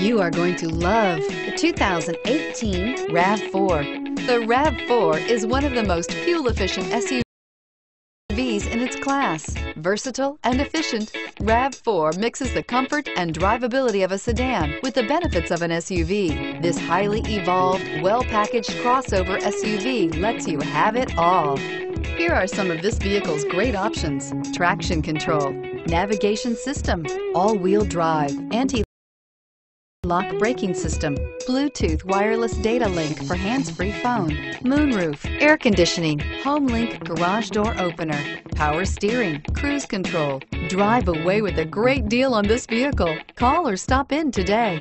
You are going to love the 2018 RAV4. The RAV4 is one of the most fuel-efficient SUVs in its class. Versatile and efficient, RAV4 mixes the comfort and drivability of a sedan with the benefits of an SUV. This highly evolved, well-packaged crossover SUV lets you have it all. Here are some of this vehicle's great options: traction control, navigation system, all-wheel drive, anti-lock braking system, Bluetooth wireless data link for hands-free phone, moonroof, air conditioning, HomeLink garage door opener, power steering, cruise control. Drive away with a great deal on this vehicle. Call or stop in today.